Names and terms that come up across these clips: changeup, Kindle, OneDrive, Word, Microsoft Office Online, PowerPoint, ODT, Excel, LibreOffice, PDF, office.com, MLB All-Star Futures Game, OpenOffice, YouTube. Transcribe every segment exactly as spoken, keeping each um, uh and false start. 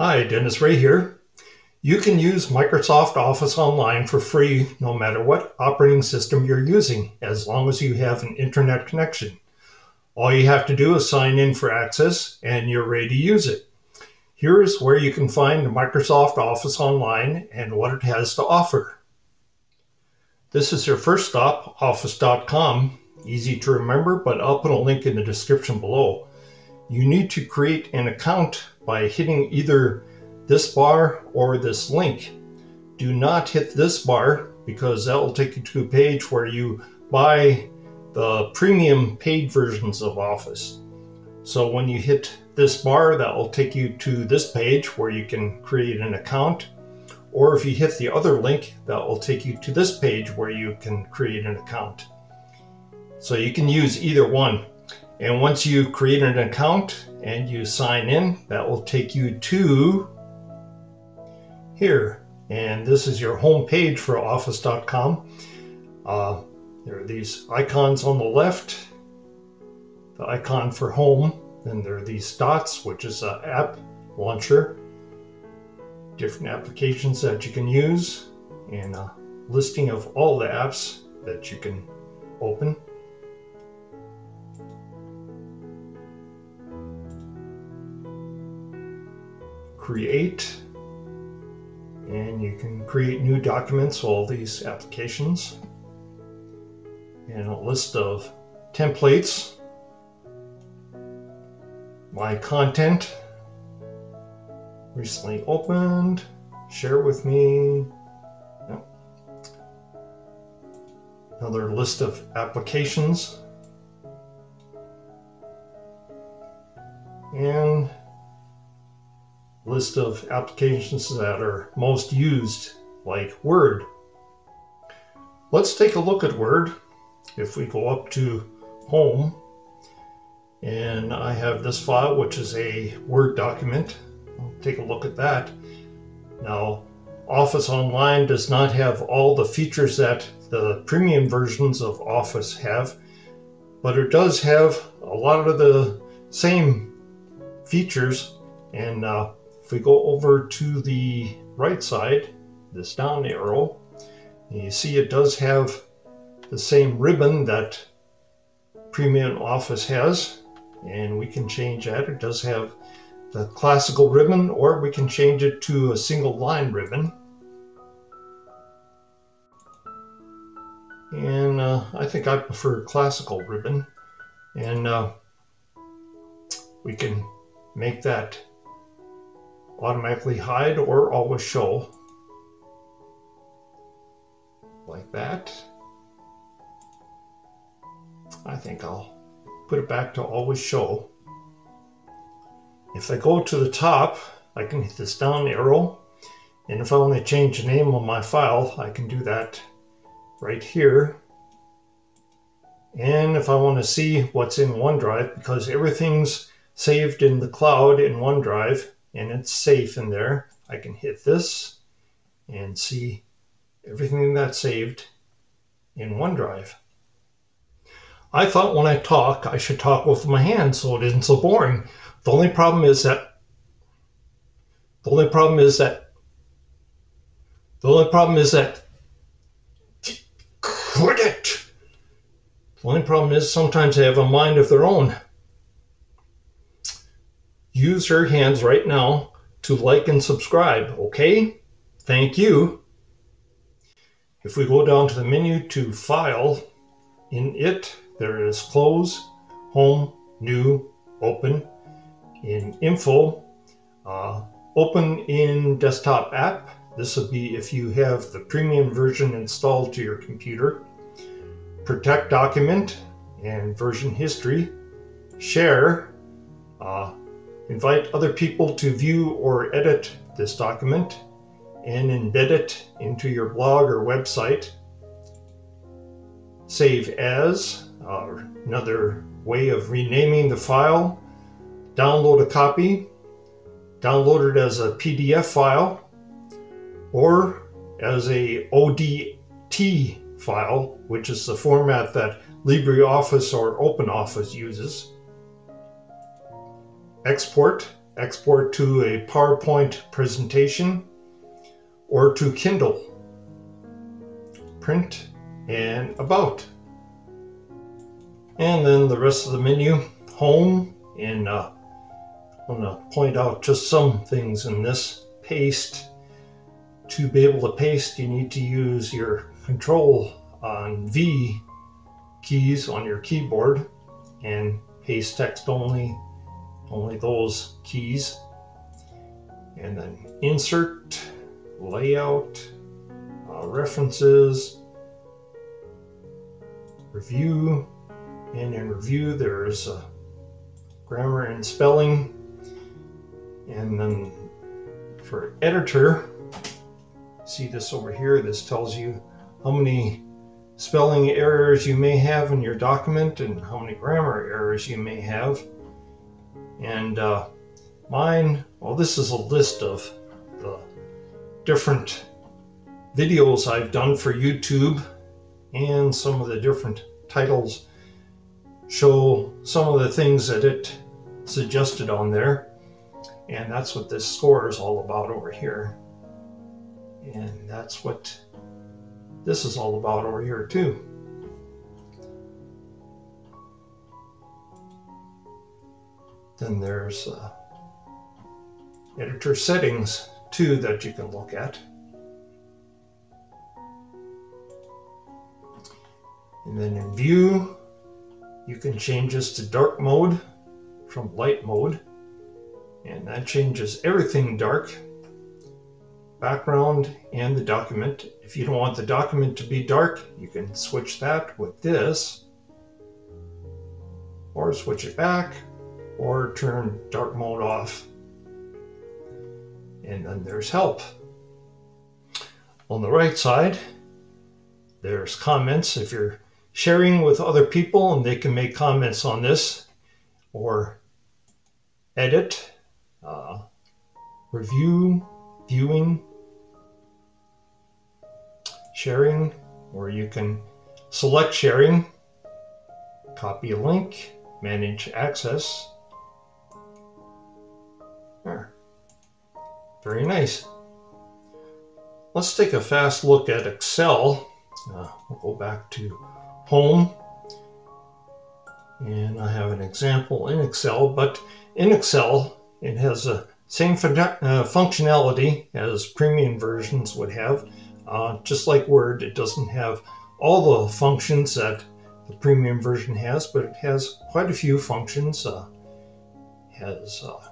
Hi, Dennis Ray here. You can use Microsoft Office Online for free no matter what operating system you're using, as long as you have an internet connection. All you have to do is sign in for access and you're ready to use it. Here is where you can find Microsoft Office Online and what it has to offer. This is your first stop, office dot com. Easy to remember, but I'll put a link in the description below. You need to create an account by hitting either this bar or this link. Do not hit this bar because that will take you to a page where you buy the premium paid versions of Office. So when you hit this bar, that will take you to this page where you can create an account. Or if you hit the other link, that will take you to this page where you can create an account. So you can use either one. And once you create an account and you sign in, that will take you to here, and this is your home page for office dot com. Uh, there are these icons on the left, the icon for home, then there are these dots, which is an app launcher, different applications that you can use, and a listing of all the apps that you can open. Create. And you can create new documents, all these applications, and a list of templates, my content, recently opened, share with me, yep. Another list of applications, and list of applications that are most used, like Word. Let's take a look at Word. If we go up to Home, and I have this file, which is a Word document. I'll take a look at that. Now, Office Online does not have all the features that the premium versions of Office have, but it does have a lot of the same features. And uh, if we go over to the right side, this down arrow, and you see it does have the same ribbon that Premium Office has, and we can change that. It does have the classical ribbon, or we can change it to a single line ribbon. And uh, I think I prefer classical ribbon, and uh, we can make that automatically hide or always show, like that. I think I'll put it back to always show. If I go to the top, I can hit this down arrow, and if I want to change the name of my file, I can do that right here. And if I want to see what's in OneDrive, because everything's saved in the cloud in OneDrive, and it's safe in there, I can hit this and see everything that's saved in OneDrive. I thought when I talk, I should talk with my hands so it isn't so boring. The only problem is that the only problem is that the only problem is that quit it. The only problem is sometimes they have a mind of their own. Use your hands right now to like and subscribe, okay? Thank you. If we go down to the menu to File, in it, there is Close, Home, New, Open. In Info, uh, Open in Desktop App. This would be if you have the premium version installed to your computer. Protect Document and Version History. Share. Uh, Invite other people to view or edit this document and embed it into your blog or website. Save as, uh, another way of renaming the file. Download a copy, download it as a P D F file or as a O D T file, which is the format that LibreOffice or OpenOffice uses. Export export to a PowerPoint presentation or to Kindle. Print and about. And then the rest of the menu, home, and uh, I'm going to point out just some things in this. Paste. To be able to paste, you need to use your control on V keys on your keyboard and paste text only, only those keys. And then insert, layout, uh, references, review, and in review there's uh, grammar and spelling. And then for editor, see this over here, this tells you how many spelling errors you may have in your document and how many grammar errors you may have. And uh, mine, well, this is a list of the different videos I've done for YouTube, and some of the different titles show some of the things that it suggested on there. And that's what this score is all about over here. And that's what this is all about over here too. Then there's uh, editor settings too that you can look at. And then in view, you can change this to dark mode from light mode. And that changes everything dark, background, and the document. If you don't want the document to be dark, you can switch that with this, or switch it back, or turn dark mode off. And then there's help. On the right side, there's comments. If you're sharing with other people and they can make comments on this, or edit, uh, review, viewing, sharing, or you can select sharing, copy link, manage access. There. Very nice. Let's take a fast look at Excel. Uh, we'll go back to home. And I have an example in Excel, but in Excel it has a same fun uh, functionality as premium versions would have. Uh, just like Word, it doesn't have all the functions that the premium version has, but it has quite a few functions. Uh, has uh,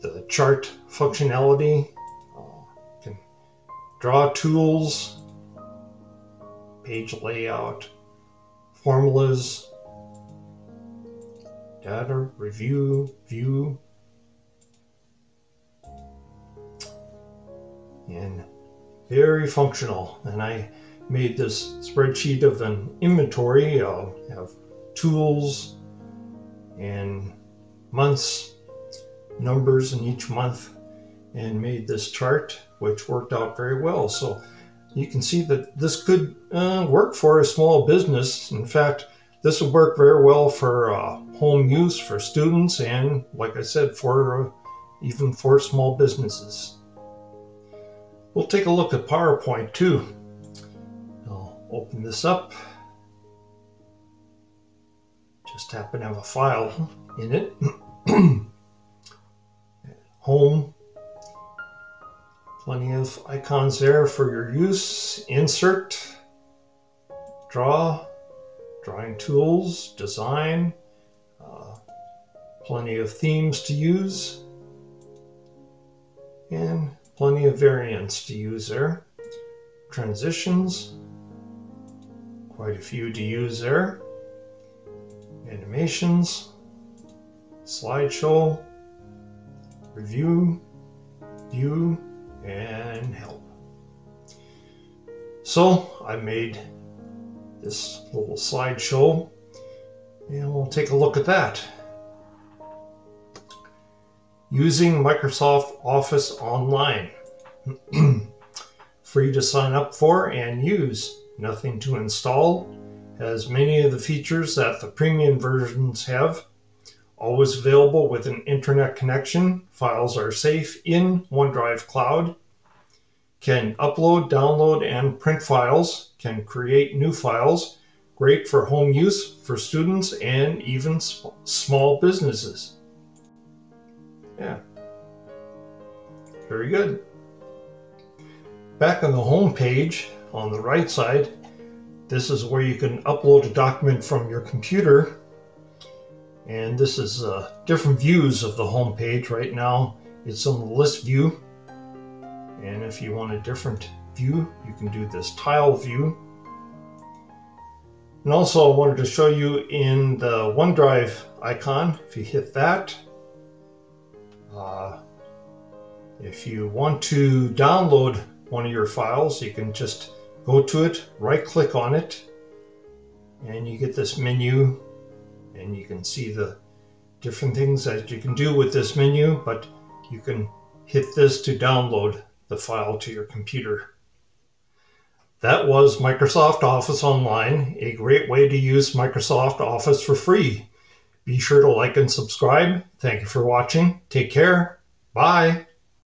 the chart functionality, uh, can draw tools, page layout, formulas, data, review, view, and very functional. And I made this spreadsheet of an inventory. I'll have tools and months, numbers in each month, and made this chart, which worked out very well. So you can see that this could uh, work for a small business. In fact, this would work very well for uh, home use for students, and like I said, for uh, even for small businesses. We'll take a look at PowerPoint too. I'll open this up. Just happen to have a file in it. Home. Plenty of icons there for your use. Insert, draw, drawing tools, design, uh, plenty of themes to use, and plenty of variants to use there. Transitions, quite a few to use there. Animations, slideshow, review, view, and help. So I made this little slideshow, and we'll take a look at that. Using Microsoft Office Online. Free to sign up for and use, nothing to install, has many of the features that the premium versions have. always available with an internet connection. Files are safe in OneDrive Cloud. Can upload, download, and print files. Can create new files. Great for home use, for students, and even small businesses. Yeah. Very good. Back on the home page, on the right side, this is where you can upload a document from your computer. And this is uh, different views of the home page. Right now, it's on the list view. And if you want a different view, you can do this tile view. And also, I wanted to show you in the OneDrive icon, if you hit that, uh, if you want to download one of your files, you can just go to it, right-click on it, and you get this menu, and you can see the different things that you can do with this menu, but you can hit this to download the file to your computer. That was Microsoft Office Online, a great way to use Microsoft Office for free. Be sure to like and subscribe. Thank you for watching. Take care. Bye.